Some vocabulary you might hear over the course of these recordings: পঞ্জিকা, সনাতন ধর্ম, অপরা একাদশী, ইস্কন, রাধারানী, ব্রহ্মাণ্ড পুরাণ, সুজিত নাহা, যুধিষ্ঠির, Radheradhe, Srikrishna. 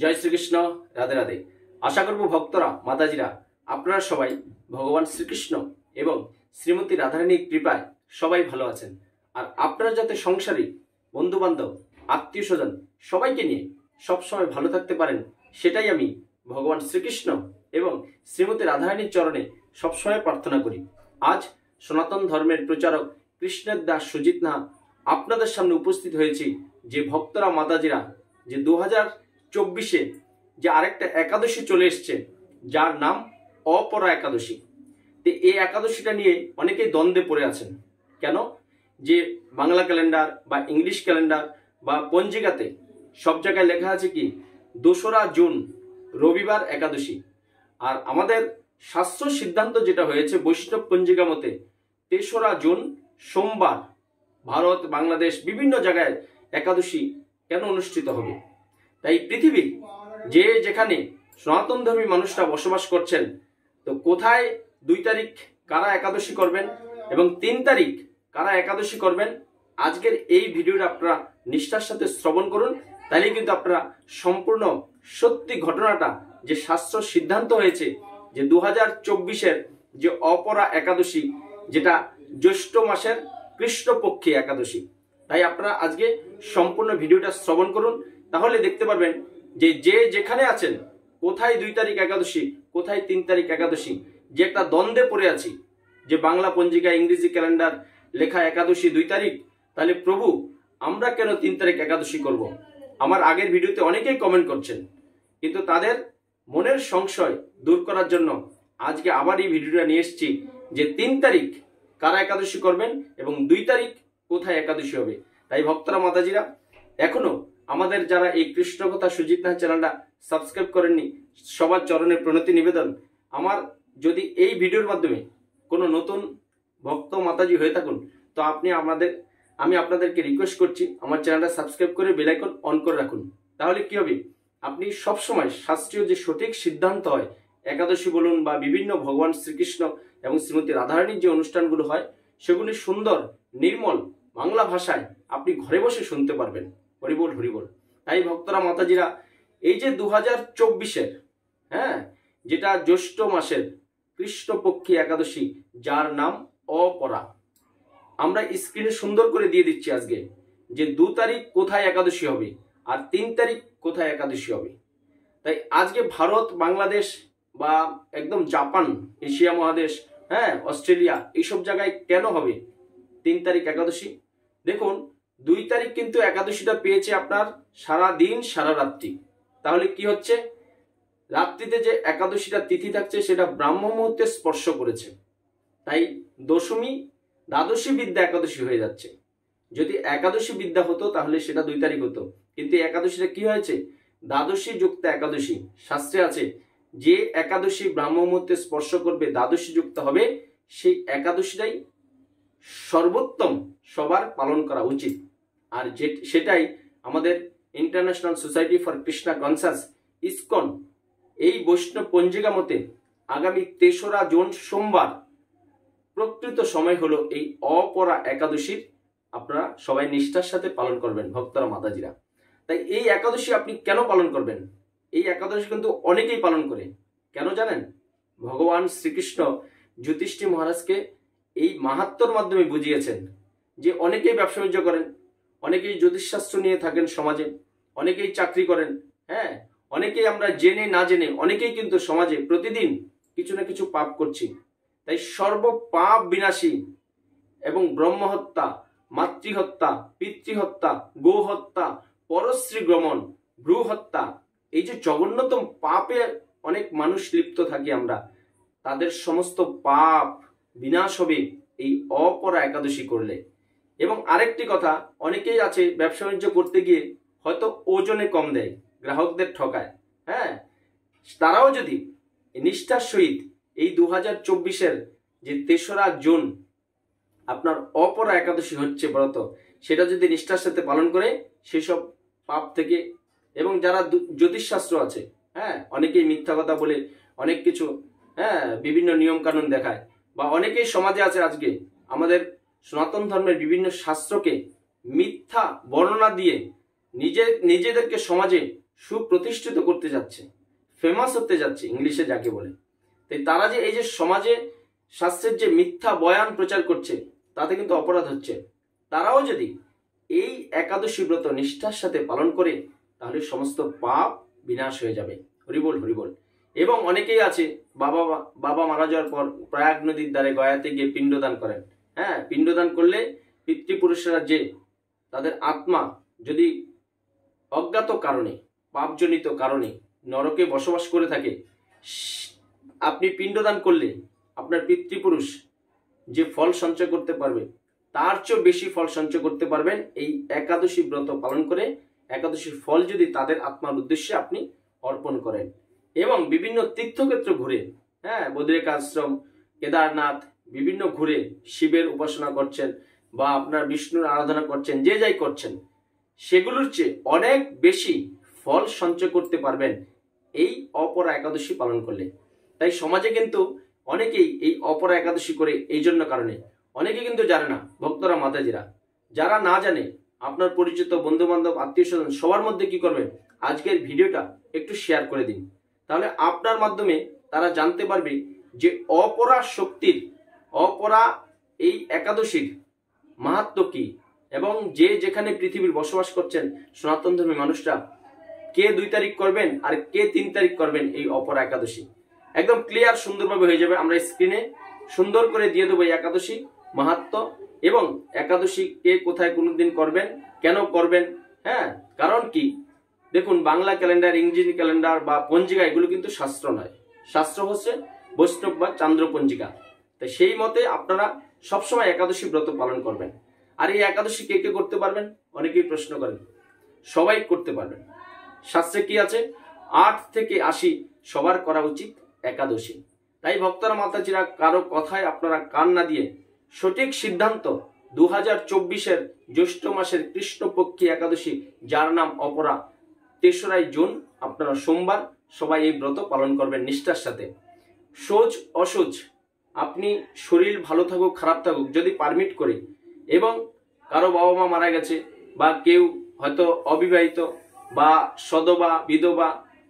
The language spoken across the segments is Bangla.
জয় শ্রীকৃষ্ণ, রাধে রাধে। আশা করব ভক্তরা, মাতাজিরা, আপনারা সবাই ভগবান শ্রীকৃষ্ণ এবং শ্রীমতী রাধারানীর কৃপায় সবাই ভালো আছেন। আর আপনারা যাতে সংসারী, বন্ধুবান্ধব, আত্মীয় স্বজন সবাইকে নিয়ে সবসময় ভালো থাকতে পারেন, সেটাই আমি ভগবান শ্রীকৃষ্ণ এবং শ্রীমতী রাধারানীর চরণে সবসময় প্রার্থনা করি। আজ সনাতন ধর্মের প্রচারক কৃষ্ণের দাস সুজিত নাহা আপনাদের সামনে উপস্থিত হয়েছি, যে ভক্তরা, মাতাজিরা, যে 2024-এ যে আরেকটা একাদশী চলে এসছে, যার নাম অপরা একাদশী। তো এই একাদশীটা নিয়ে অনেকেই দ্বন্দ্বে পড়ে আছেন। কেন? যে বাংলা ক্যালেন্ডার বা ইংলিশ ক্যালেন্ডার বা পঞ্জিকাতে সব জায়গায় লেখা আছে কি 2রা জুন রবিবার একাদশী। আর আমাদের শাস্ত্র সিদ্ধান্ত যেটা হয়েছে বৈষ্ণব পঞ্জিকা মতে 3রা জুন সোমবার ভারত, বাংলাদেশ বিভিন্ন জায়গায় একাদশী কেন অনুষ্ঠিত হবে। তাই পৃথিবীর যে যেখানে সনাতন ধর্মী মানুষরা বসবাস করছেন, তো কোথায় 2 তারিখ কারা একাদশী করবেন এবং 3 তারিখ কারা একাদশী করবেন, আজকের এই ভিডিওটা আপনারা নিষ্ঠার সাথে শ্রবণ করুন। তাহলে কিন্তু আপনারা সম্পূর্ণ সত্যি ঘটনাটা, যে শাস্ত্র সিদ্ধান্ত হয়েছে যে 2024-এর যে অপরা একাদশী, যেটা জ্যৈষ্ঠ মাসের কৃষ্ণপক্ষী একাদশী। তাই আপনারা আজকে সম্পূর্ণ ভিডিওটা শ্রবণ করুন, তাহলে দেখতে পারবেন যে যে যেখানে আছেন, কোথায় 2 তারিখ একাদশী, কোথায় 3 তারিখ একাদশী। যে একটা দ্বন্দ্বে পড়ে আছি, যে বাংলা পঞ্জিকা ইংরেজি ক্যালেন্ডার লেখা একাদশী 2 তারিখ, তাহলে প্রভু আমরা কেন 3 তারিখ একাদশী করব। আমার আগের ভিডিওতে অনেকেই কমেন্ট করছেন, কিন্তু তাদের মনের সংশয় দূর করার জন্য আজকে আবার এই ভিডিওটা নিয়ে এসেছি, যে 3 তারিখ কারা একাদশী করবেন এবং 2 তারিখ কোথায় একাদশী হবে। তাই ভক্তরা, মাতাজিরা, এখনো আমাদের যারা এই কৃষ্ণ কথা সুজিত নাহা চ্যানেলটা সাবস্ক্রাইব করেননি, সবার চরণে প্রণতি নিবেদন। আমার যদি এই ভিডিওর মাধ্যমে কোনো নতুন ভক্ত মাতাজি হয়ে থাকুন, তো আমি আপনাদেরকে রিকোয়েস্ট করছি আমার চ্যানেলটা সাবস্ক্রাইব করে বেল আইকন অন করে রাখুন। তাহলে কি হবে, আপনি সবসময় শাস্ত্রীয় যে সঠিক সিদ্ধান্ত হয়, একাদশী বলুন বা বিভিন্ন ভগবান শ্রীকৃষ্ণ এবং শ্রীমতী রাধারানীর যে অনুষ্ঠানগুলো হয়, সেগুলি সুন্দর নির্মল বাংলা ভাষায় আপনি ঘরে বসে শুনতে পারবেন। হরিবোল হরিবোল। তাই ভক্তরা, মাতাজিরা, এই যে 2024-এর যেটা জ্যৈষ্ঠ মাসের কৃষ্ণপক্ষী একাদশী, যার নাম অপরা, আমরা স্ক্রিনে সুন্দর করে দিয়ে দিচ্ছি আজকে, যে 2 তারিখ কোথায় একাদশী হবে আর 3 তারিখ কোথায় একাদশী হবে। তাই আজকে ভারত, বাংলাদেশ বা একদম জাপান, এশিয়া মহাদেশ, অস্ট্রেলিয়া, এইসব জায়গায় কেন হবে 3 তারিখ একাদশী। দেখুন, 2 তারিখ কিন্তু একাদশীটা পেয়েছে আপনার সারা দিন সারা রাত্রি। তাহলে কি হচ্ছে, রাত্রিতে যে একাদশীটা তিথি থাকছে সেটা ব্রাহ্ম মুহূর্তে স্পর্শ করেছে, তাই দশমী দ্বাদশী বিদ্যা একাদশী হয়ে যাচ্ছে। যদি একাদশী বিদ্যা হতো তাহলে সেটা 2 তারিখ হতো, কিন্তু একাদশীটা কি হয়েছে, দ্বাদশী যুক্ত একাদশী। শাস্ত্রে আছে যে একাদশী ব্রাহ্ম মুহূর্তে স্পর্শ করবে, দ্বাদশী যুক্ত হবে, সেই একাদশীটাই সর্বোত্তম, সবার পালন করা উচিত। আর সেটাই আমাদের international society for Krishna conscious, ইস্কন, এই বৈষ্ণব পঞ্জিকা মতে আগামী 3রা জুন সোমবার প্রকৃত সময় হলো এই অপরা একাদশীর। আপনারা সবাই নিষ্ঠার সাথে পালন করবেন ভক্তরা, মাতাজিরা। তাই এই একাদশী আপনি কেন পালন করবেন? এই একাদশী কিন্তু অনেকেই পালন করে, কেন জানেন? ভগবান শ্রীকৃষ্ণ যুধিষ্ঠি মহারাজকে এই মাহাত্ম্যর মাধ্যমে বুঝিয়েছেন। যে অনেকেই ব্যবসা বাণিজ্য করেন, অনেকেই জ্যোতিষশাস্ত্র নিয়ে থাকেন সমাজে, অনেকেই চাকরি করেন, অনেকেই আমরা জেনে না জেনে অনেকেই কিন্তু সমাজে প্রতিদিন কিছু না কিছু পাপ করছি। তাই সর্ব পাপ বিনাশী এবং ব্রহ্মহত্যা, মাতৃহত্যা, পিতৃহত্যা, গোহত্যা, পরশ্রী গ্রমণ, ভ্রূহত্যা, এই যে জঘন্যতম পাপে অনেক মানুষ লিপ্ত থাকি আমরা, তাদের সমস্ত পাপ বিনাশ হবে এই অপরা একাদশী করলে। এবং আরেকটি কথা, অনেকেই আছে ব্যবসা বাণিজ্য করতে গিয়ে হয়তো ওজনে কম দেয়, গ্রাহকদের ঠকায়, তারাও যদি নিষ্ঠার সহিত এই 2024-এর যে 3রা জুন আপনার অপরা একাদশী হচ্ছে ব্রত, সেটা যদি নিষ্ঠার সাথে পালন করে সেসব পাপ থেকে। এবং যারা জ্যোতিষশাস্ত্র আছে, অনেকেই মিথ্যা কথা বলে অনেক কিছু, বিভিন্ন নিয়মকানুন দেখায়, বা অনেকেই সমাজে আছে আজকে আমাদের সনাতন ধর্মের বিভিন্ন শাস্ত্রকে মিথ্যা বর্ণনা দিয়ে নিজেদেরকে সমাজে সুপ্রতিষ্ঠিত করতে যাচ্ছে, ফেমাস হতে যাচ্ছে ইংলিশে যাকে বলে। তাই তারা যে এই যে সমাজে শাস্ত্রের যে মিথ্যা বয়ান প্রচার করছে তাতে কিন্তু অপরাধ হচ্ছে। তারাও যদি এই একাদশী ব্রত নিষ্ঠার সাথে পালন করে তাহলে সমস্ত পাপ বিনাশ হয়ে যাবে। হরিবোল হরিবোল। এবং অনেকেই আছে বাবা মারা যাওয়ার পর প্রয়াগ নদীর দ্বারে গয়াতে গিয়ে পিণ্ডদান করেন। হ্যাঁ, পিণ্ডদান করলে পিতৃপুরুষরা যে তাদের আত্মা যদি অজ্ঞাত কারণে পাপজনিত কারণে নরকে বসবাস করে থাকে, আপনি পিণ্ডদান করলে আপনার পিতৃপুরুষ যে ফল সঞ্চয় করতে পারবে তার চেয়ে বেশি ফল সঞ্চয় করতে পারবেন এই একাদশী ব্রত পালন করে। একাদশীর ফল যদি তাদের আত্মার উদ্দেশ্যে আপনি অর্পণ করেন এবং বিভিন্ন তীর্থক্ষেত্র ঘুরে, হ্যাঁ, বদ্রিকাশ্রম, কেদারনাথ বিভিন্ন ঘুরে শিবের উপাসনা করছেন বা আপনার বিষ্ণুর আরাধনা করছেন, যে যাই করছেন, সেগুলোর চেয়ে অনেক বেশি ফল সঞ্চয় করতে পারবেন এই অপরা একাদশী পালন করলে। তাই সমাজে কিন্তু অনেকেই এই অপরা একাদশী করে এই জন্য কারণে, অনেকে কিন্তু জানে না, ভক্তরা মাতাজিরা যারা না জানে, আপনার পরিচিত বন্ধুবান্ধব আত্মীয় স্বজন সবার মধ্যে কি করবেন, আজকের ভিডিওটা একটু শেয়ার করে দিন। তাহলে আপনার মাধ্যমে তারা জানতে পারবে যে অপরা শক্তির, অপরা এই একাদশীর মাহাত্ম্য কি, এবং যে যেখানে পৃথিবীর বসবাস করছেন সনাতন ধর্মী মানুষরা কে 2 তারিখ করবেন আর কে 3 তারিখ করবেন এই অপরা একাদশী। একদম ক্লিয়ার সুন্দরভাবে হয়ে যাবে। আমরা স্ক্রিনে সুন্দর করে দিয়ে দেবো এই একাদশী মাহাত্ম্য এবং একাদশী কে কোথায় কোনদিন করবেন, কেন করবেন, হ্যাঁ, কারণ কি। দেখুন, বাংলা ক্যালেন্ডার, ইংরেজি ক্যালেন্ডার বা পঞ্জিকা এগুলো কিন্তু শাস্ত্র নয়। শাস্ত্র হচ্ছে বৈষ্ণব বা চান্দ্র পঞ্জিকা। তাই সেই মতে আপনারা সবসময় একাদশী ব্রত পালন করবেন। আর এই একাদশী কে কে করতে পারবেন, অনেকেই প্রশ্ন করেন। সবাই করতে পারবেন। শাস্ত্রে কি আছে, 8 থেকে 80 সবার করা উচিত একাদশী। তাই ভক্তরা মাতাজিরা কারো কথায় আপনারা কান না দিয়ে সঠিক সিদ্ধান্ত 2024-এর জ্যৈষ্ঠ মাসের কৃষ্ণপক্ষী একাদশী, যার নাম অপরা, 3রা জুন আপনারা সোমবার, সবাই এই ব্রত পালন করবেন নিষ্ঠার সাথে। সোজ অসোজ, আপনি শরীর ভালো থাকুক খারাপ থাকুক, যদি পারমিট করে, এবং কারো বাবা মা মারা গেছে বা কেউ হয়তো অবিবাহিত বা সদবা বিধবা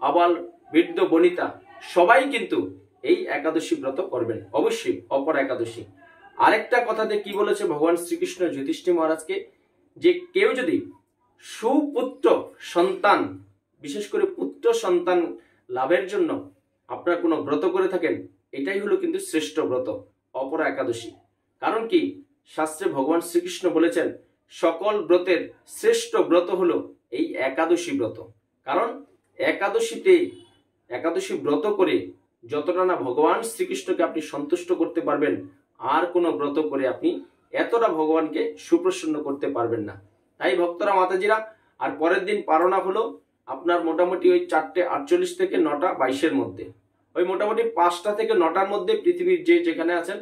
আবাল বৃদ্ধ বনিতা সবাই কিন্তু এই একাদশী ব্রত করবেন অবশ্যই, অপরা একাদশী। আরেকটা কথাতে কি বলেছে ভগবান শ্রীকৃষ্ণ যুধিষ্ঠির মহারাজকে, যে কেউ যদি সুপুত্র সন্তান, বিশেষ করে পুত্র সন্তান লাভের জন্য আপনারা কোনো ব্রত করে থাকেন, এটাই হলো কিন্তু শ্রেষ্ঠ ব্রত অপরা একাদশী। কারণ কি, শাস্ত্রে ভগবান শ্রীকৃষ্ণ বলেছেন সকল ব্রতের শ্রেষ্ঠ ব্রত হলো এই একাদশী ব্রত। কারণ একাদশী ব্রত করে যতটা না ভগবান শ্রীকৃষ্ণকে আপনি সন্তুষ্ট করতে পারবেন, আর কোনো ব্রত করে আপনি এতটা ভগবানকে সুপ্রসন্ন করতে পারবেন না। তাই ভক্তরা মাতাজিরা, আর পরের দিন পারণা হলো আপনার মোটামুটি ওই 4:48 থেকে 9:22 মধ্যে, ওই মোটামুটি 5টা থেকে 9টার মধ্যে পৃথিবীর যে যেখানে আছেন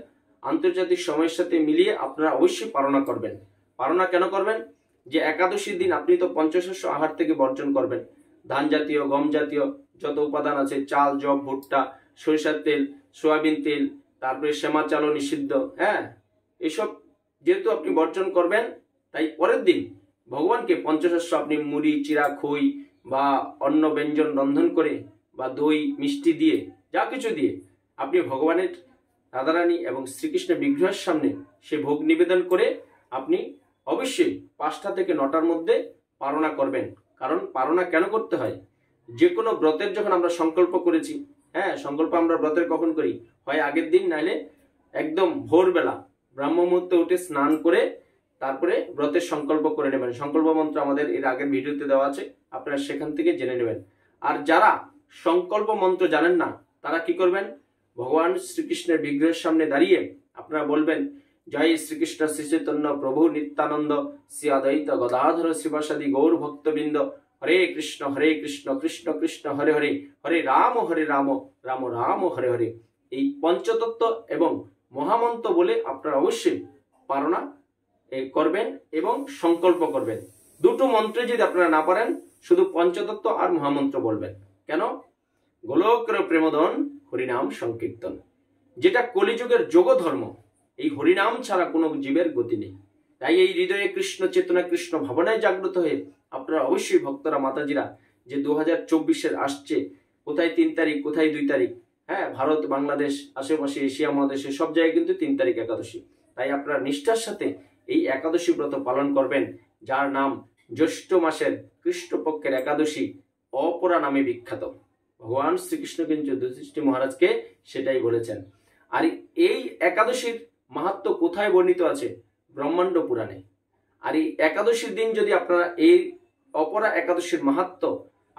আন্তর্জাতিক সময়ের সাথে মিলিয়ে আপনারা অবশ্যই পারণা করবেন। পারণা কেন করবেন, যে একাদশীর দিন আপনি তো পঞ্চশস্য আহার থেকে বর্জন করবেন। ধান জাতীয়, গম জাতীয় যত উপাদান আছে, চাল, যব, ভুট্টা, সরিষার তেল, সয়াবিন তেল, তারপরে সেমা চালও নিষিদ্ধ। হ্যাঁ, এসব যেহেতু আপনি বর্জন করবেন, তাই পরের দিন ভগবানকে পঞ্চশস্য, আপনি মুড়ি, চিরা, খই বা অন্য ব্যঞ্জন রন্ধন করে বা দই মিষ্টি দিয়ে যা কিছু দিয়ে আপনি ভগবানের, রাধারানী এবং শ্রীকৃষ্ণের বিগ্রহের সামনে সে ভোগ নিবেদন করে আপনি অবশ্যই 5টা থেকে 9টার মধ্যে পারণা করবেন। কারণ পারণা কেন করতে হয়, যে কোনো ব্রতের যখন আমরা সংকল্প করেছি, হ্যাঁ, সংকল্প আমরা ব্রতের কখন করি, হয় আগের দিন নাহলে একদম ভোরবেলা ব্রাহ্ম মুহূর্তে উঠে স্নান করে তারপরে ব্রতের সংকল্প করে নেবেন। সংকল্প মন্ত্র আমাদের এর আগের ভিডিওতে দেওয়া আছে, আপনারা সেখান থেকে জেনে নেবেন। আর যারা সংকল্প মন্ত্র জানেন না তারা কি করবেন, ভগবান শ্রীকৃষ্ণের বিগ্রহের সামনে দাঁড়িয়ে আপনারা বলবেন, জয় শ্রীকৃষ্ণ শ্রী চৈতন্য প্রভু নিত্যানন্দ, শ্রী অদ্বৈত গদাধর শ্রীবাসাদি গৌর ভক্তবৃন্দ, হরে কৃষ্ণ কৃষ্ণ কৃষ্ণ হরে হরে, হরে রাম রাম রাম হরে হরে। এই পঞ্চতত্ত্ব এবং মহামন্ত্র বলে আপনারা অবশ্যই পারণা করবেন এবং সংকল্প করবেন। দুটো মন্ত্রে যদি আপনারা না পারেন, শুধু পঞ্চতত্ত্ব আর মহামন্ত্র বলবেন। কেন, গোলকের প্রেমধন হরিনাম সংকীর্তন, যেটা কলিযুগের যোগ ধর্ম, এই হরিনাম ছাড়া কোনো জীবের গতি নেই। তাই এই হৃদয়ে কৃষ্ণ চেতনা, কৃষ্ণ ভাবনায় জাগ্রত হয়ে আপনারা অবশ্যই ভক্তরা মাতাজিরা যে 2024-এর আসছে, কোথায় 3 তারিখ, কোথায় 2 তারিখ, হ্যাঁ, ভারত, বাংলাদেশ, আশেপাশে এশিয়া মহাদেশে সব জায়গায় কিন্তু 3 তারিখ একাদশী। তাই আপনারা নিষ্ঠার সাথে এই একাদশী ব্রত পালন করবেন, যার নাম জ্যৈষ্ঠ মাসের কৃষ্ণপক্ষের একাদশী অপরা নামে বিখ্যাত। ভগবান শ্রীকৃষ্ণ কিন্তু যুধিষ্ঠির মহারাজকে সেটাই বলেছেন। আর এই একাদশীর মাহাত্ম্য কোথায় বর্ণিত আছে? ব্রহ্মাণ্ড পুরাণে। আর এই একাদশীর দিন যদি আপনারা এই অপরা একাদশীর মাহাত্ম্য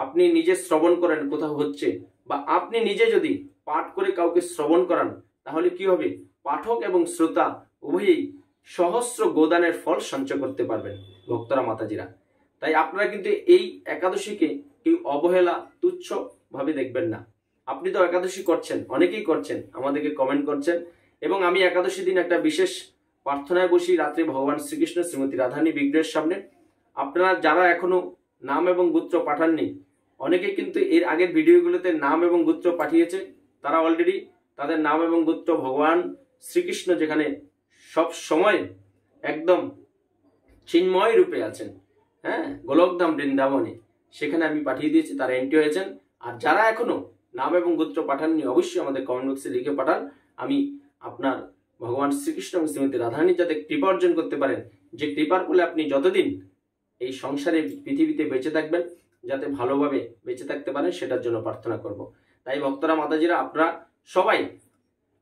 আপনি নিজে শ্রবণ করেন কোথাও হচ্ছে, বা আপনি নিজে যদি পাঠ করে কাউকে শ্রবণ করান, তাহলে কি হবে? পাঠক এবং শ্রোতা উভয়েই সহস্র গোদানের ফল সঞ্চয় করতে পারবেন ভক্তরা, মাতাজিরা। তাই আপনারা কিন্তু এই একাদশীকে কেউ অবহেলা তুচ্ছ ভাবে দেখবেন না। আপনি তো একাদশী করছেন, অনেকেই করছেন, আমাদেরকে কমেন্ট করছেন, এবং আমি একাদশী দিন একটা বিশেষ প্রার্থনায় বসি রাত্রে ভগবান শ্রীকৃষ্ণ শ্রীমতী রাধানী বিগ্রহের সামনে। আপনারা যারা এখনো নাম এবং গোত্র পাঠাননি, অনেকে কিন্তু এর আগের ভিডিওগুলোতে নাম এবং গোত্র পাঠিয়েছে, তারা অলরেডি তাদের নাম এবং গোত্র ভগবান শ্রীকৃষ্ণ যেখানে সব সময় একদম চিন্ময় রূপে আছেন, হ্যাঁ, গোলকধাম বৃন্দাবনে, সেখানে আমি পাঠিয়ে দিয়েছি, তারা এন্ট্রি হয়েছেন। আর যারা এখনো নাম এবং গোত্র পাঠাননি, অবশ্যই আমাদের কমেন্ট বক্সে লিখে পাঠান। আমি আপনার ভগবান শ্রীকৃষ্ণ এবং শ্রীমতী রাধারানী যাতে কৃপা অর্জন করতে পারেন, যে কৃপার ফলে আপনি যতদিন এই সংসারে পৃথিবীতে বেঁচে থাকবেন, যাতে ভালোভাবে বেঁচে থাকতে পারেন, সেটার জন্য প্রার্থনা করব। তাই ভক্তরা, মাতাজিরা, আপনারা সবাই,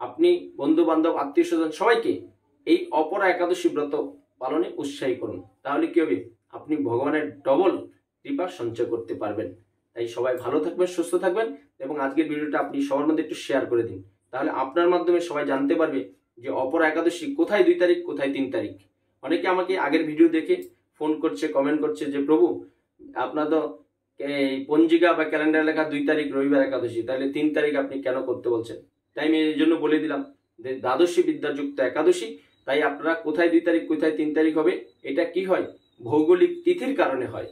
আপনি, বন্ধু বান্ধব, আত্মীয় স্বজন, সবাইকে এই অপরা একাদশী ব্রত পালনে উৎসাহী করুন। তাহলে কি হবে? আপনি ভগবানের ডবল কৃপা সঞ্চয় করতে পারবেন। তাই সবাই ভালো থাকবেন, সুস্থ থাকবেন, এবং আজকের ভিডিওটা আপনি সবার মধ্যে একটু শেয়ার করে দিন। তাহলে আপনার মাধ্যমে সবাই জানতে পারবে যে অপরা একাদশী কোথায় 2 তারিখ, কোথায় 3 তারিখ। অনেকে আমাকে আগের ভিডিও দেখে ফোন করছে, কমেন্ট করছে যে প্রভু আপনার তো এই পঞ্জিকা বা ক্যালেন্ডার লেখা 2 তারিখ রবিবার একাদশী, তাহলে 3 তারিখ আপনি কেন করতে বলছেন? তাই আমি এর জন্য বলে দিলাম যে দ্বাদশী বিদ্যাযুক্ত একাদশী। তাই আপনারা কোথায় 2 তারিখ, কোথায় 3 তারিখ হবে, এটা কি হয়? ভৌগোলিক তিথির কারণে হয়।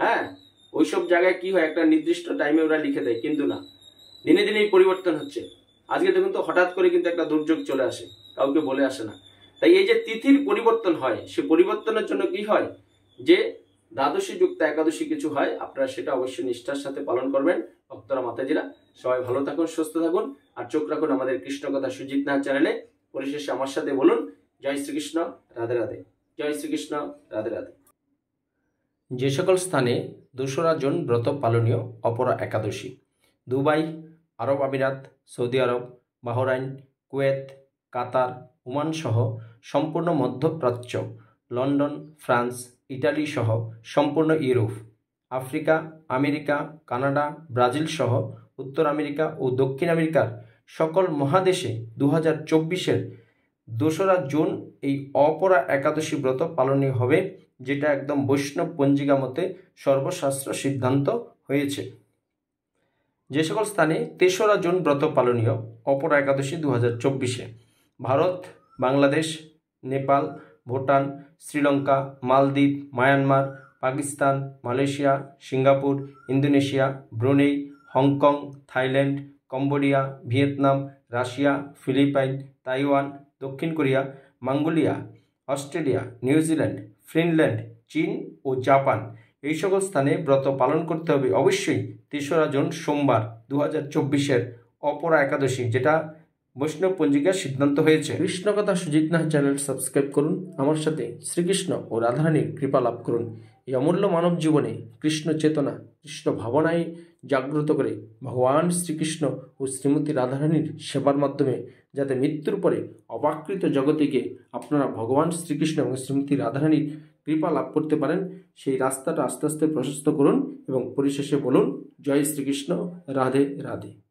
হ্যাঁ, ওইসব জায়গায় কি হয়, একটা নির্দিষ্ট টাইমে ওরা লিখে দেয়, কিন্তু না, দিনে দিনেই পরিবর্তন হচ্ছে। আজকে দেখুন তো হঠাৎ করে কিন্তু একটা দুর্যোগ চলে আসে, কাউকে বলে আসে না। তাই এই যে তিথির পরিবর্তন হয়, সে পরিবর্তনের জন্য কি হয়, যে দ্বাদশী যুক্ত একাদশী কিছু হয়। আপনারা সেটা অবশ্যই নিষ্ঠার সাথে পালন করবেন। ভক্তরা, মাতাজিরা, সবাই ভালো থাকুন, সুস্থ থাকুন, আর চোখ রাখুন আমাদের কৃষ্ণকথা সুজিত নাহা চ্যানেলে। পরিশেষে আমার সাথে বলুন, জয় শ্রীকৃষ্ণ, রাধে রাধে। জয় শ্রীকৃষ্ণ, রাধে রাধে। যে সকল স্থানে 200 জন ব্রত পালনীয় অপরা একাদশী: দুবাই, আরব আমিরাত, সৌদি আরব, বাহরাইন, কুয়েত, কাতার, ওমানসহ সম্পূর্ণ মধ্যপ্রাচ্য, লন্ডন, ফ্রান্স, ইটালি সহ সম্পূর্ণ Europe, Africa, America, Canada, Brazil সহ উত্তর আমেরিকা ও দক্ষিণ আমেরিকার সকল মহাদেশে 2024-এর 2 জুন এই অপরা একাদশী ব্রত পালনীয় হবে, যেটা একদম বৈষ্ণব পঞ্জিকা মতে সর্বশাস্ত্র সিদ্ধান্ত হয়েছে। যে সকল স্থানে 13 জুন ব্রত পালনীয় অপরা একাদশী 2024-এ: ভারত, বাংলাদেশ, নেপাল, ভুটান, শ্রীলঙ্কা, মালদ্বীপ, Myanmar, Pakistan, Malaysia, Singapore, Indonesia, Brunei, Hong Kong, Thailand, Cambodia, Vietnam, Russia, Philippines, Taiwan, দক্ষিণ Korea, Mongolia, Australia, New Zealand, Finland, চীন ও জাপান, এই সকল স্থানে ব্রত পালন করতে হবে অবশ্যই 13 জুন সোমবার 2024-এর অপরা একাদশী, যেটা বৈষ্ণব পঞ্জিকার সিদ্ধান্ত হয়েছে। কৃষ্ণকথা সুজিত নাহা চ্যানেল সাবস্ক্রাইব করুন, আমার সাথে শ্রীকৃষ্ণ ও রাধারানীর কৃপা লাভ করুন। এই অমূল্য মানব জীবনে কৃষ্ণ চেতনা, কৃষ্ণ ভাবনায় জাগ্রত করে ভগবান শ্রীকৃষ্ণ ও শ্রীমতী রাধারানীর সেবার মাধ্যমে যাতে মৃত্যুর পরে অবাকৃত জগতেকে আপনারা ভগবান শ্রীকৃষ্ণ এবং শ্রীমতী রাধারানীর কৃপা লাভ করতে পারেন, সেই রাস্তাটা আস্তে আস্তে প্রশস্ত করুন। এবং পরিশেষে বলুন, জয় শ্রীকৃষ্ণ, রাধে রাধে।